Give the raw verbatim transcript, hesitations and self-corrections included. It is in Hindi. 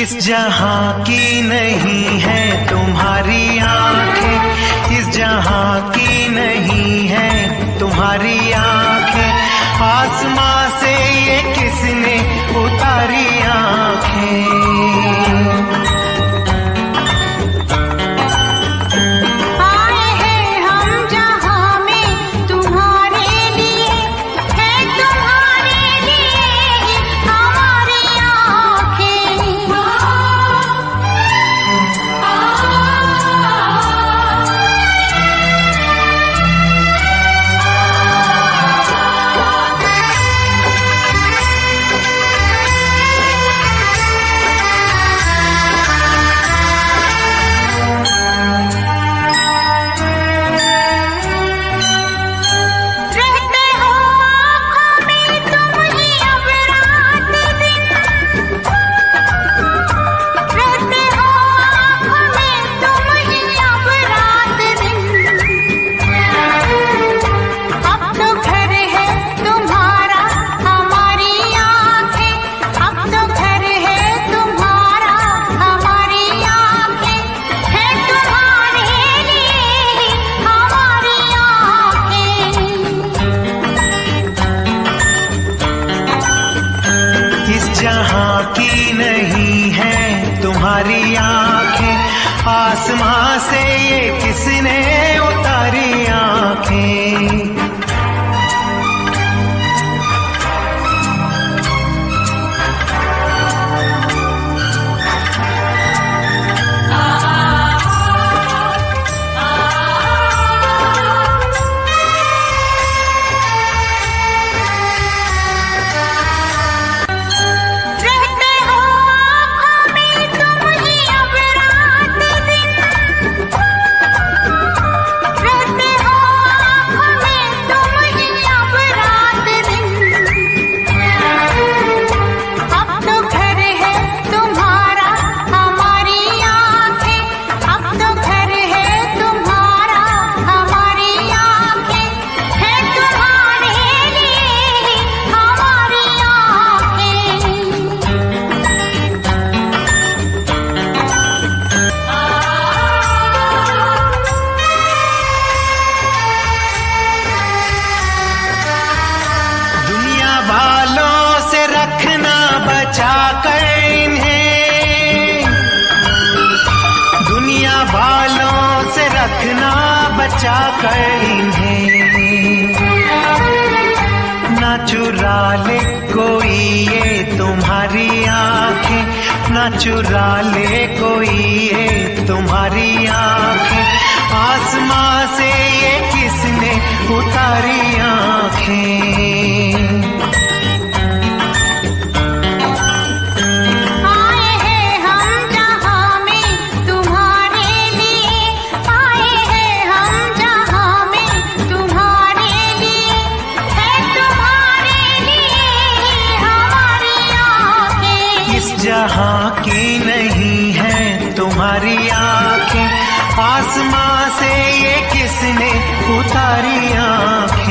इस जहां की नहीं है तुम्हारी आंखें, इस जहां की नहीं है तुम्हारी आंखें, आसमां से ये किसने उतारी आंखें। तुम्हारी आंखें, आसमां से ये किसने उतारी आंखें। बचाकर इन्हें दुनिया वालों से रखना, बचाकर इन्हें ना चुरा ले कोई ये तुम्हारी आंखें, ना चुरा ले कोई ये तुम्हारी आंखें, आसमां से ये किसने उतारी आंखें। जहां की नहीं है तुम्हारी आंखें, आसमां से ये किसने उतारी आंखें।